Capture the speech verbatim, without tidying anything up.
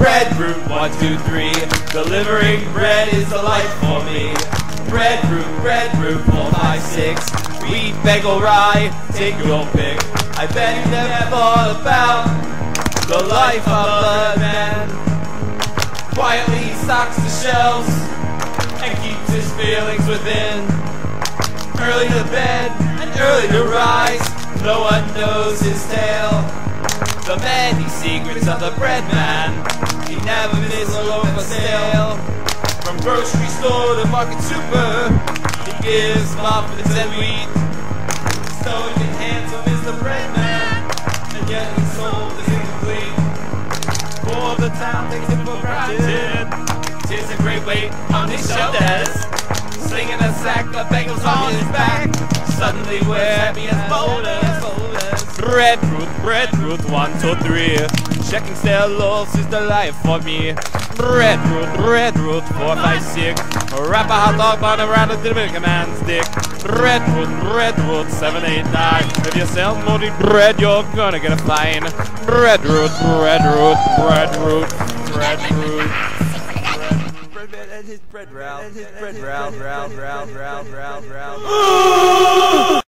Bread root, one, two, three. Delivering bread is a life for me. Bread root, bread root, four, five, six. Wheat, bagel, rye, take your pick. I bet you never thought about the life of a man. Quietly stocks the shelves and keeps his feelings within. Early to bed and early to rise, no one knows his tale. The many secrets of the bread man, he never misses a loaf of sale. From grocery store to market super, he gives muffins and wheat. Stowing in hands of Mister Breadman, and yet his soul is incomplete. For the town takes him for granted, tears a great weight on his shoulders. Slinging a sack of bagels on his back, suddenly we're happy as boulders. Bread root, bread root, one, two, three. Checking stale loaves is the life for me. Bread root, bread root, four, five, six. Wrap a hot dog bun around a Dominican man's dick. Bread root, bread root, seven, eight, nine. If you sell moldy bread, you're gonna get a fine. Bread root, bread root, bread root, bread root. Breadman and his bread round, and his bread round, round, round, round, round, round.